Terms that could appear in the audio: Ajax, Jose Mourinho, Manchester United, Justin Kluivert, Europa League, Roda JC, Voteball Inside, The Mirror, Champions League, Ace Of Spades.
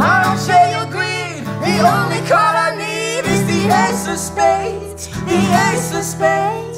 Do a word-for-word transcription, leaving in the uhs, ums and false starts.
I don't share your greed. The only card I need is the Ace of Spades, the Ace of Spades.